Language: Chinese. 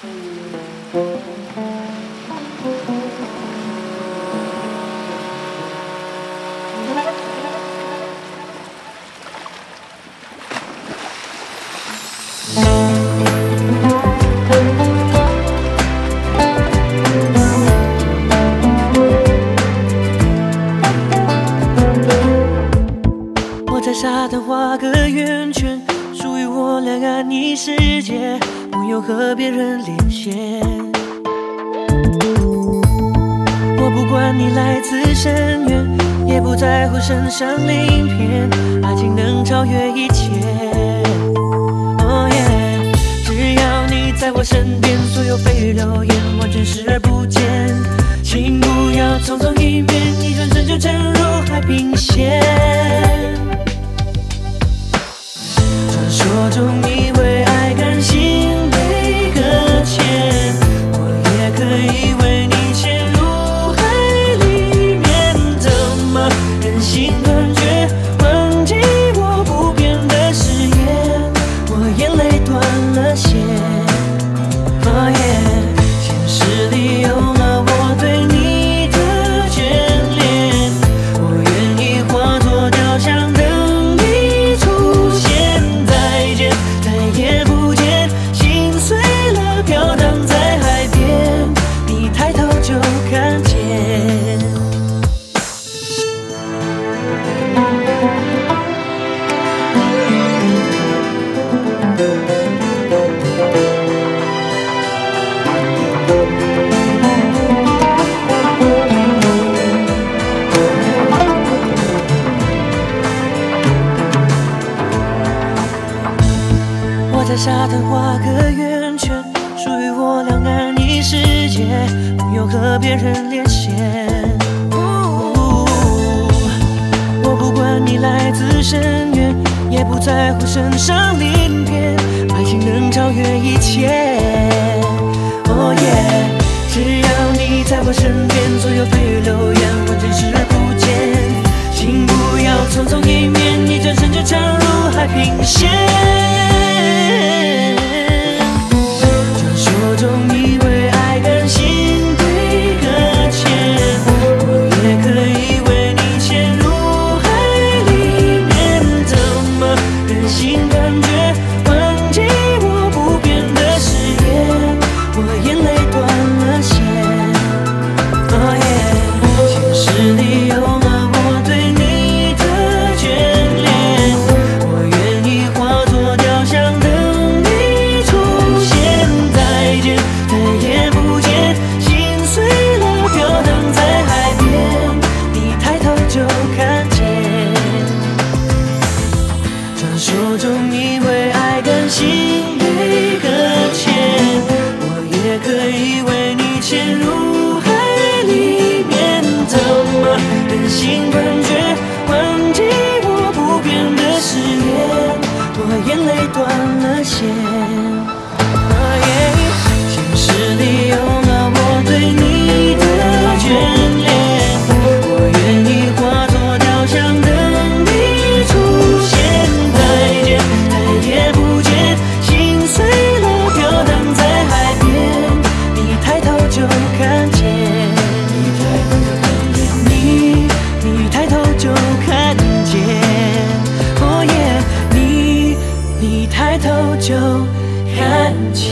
我在沙滩画个圆圈，属于我两岸一世界，不用和别人连线。 不管你来自深渊，也不在乎身上鳞片，爱情能超越一切。Oh yeah， 只要你在我身边，所有蜚语流言完全视而不见。请不要匆匆一面，一转身就沉入海平线。传说中你为爱甘心被搁浅，我也可以为你潜入。 忍心断绝，忘记我不变的誓言，我眼泪断了线。Oh yeah， 现实里有了我对你的眷恋，我愿意化作雕像等你出现。再见，再也不见，心碎了，飘荡在海边，你抬头就看见。 在沙滩画个圆圈，属于我两岸一世界，不用和别人连线。我不管你来自深渊，也不在乎身上鳞片，爱情能超越一切。Oh yeah， 只要你在我身边，所有蜚语流言完全视而不见。请不要匆匆一面，一转身就沉入海平线。 传说中你为爱甘心被搁浅，我也可以为你潜入海里面。怎么忍心断绝，忘记我不变的誓言？我眼泪断了线。Oh yeah， 现实里有了我对你的眷恋，我愿意化作雕像的。 心断绝，忘记我不变的誓言，我眼泪断了线。Oh yeah， 现实里有了我对你的眷恋，我愿意化作雕像等你出现。再见，再也不见，心碎了，飘荡在海边，你抬头就看见。 就看见，哦耶！你抬头就看见。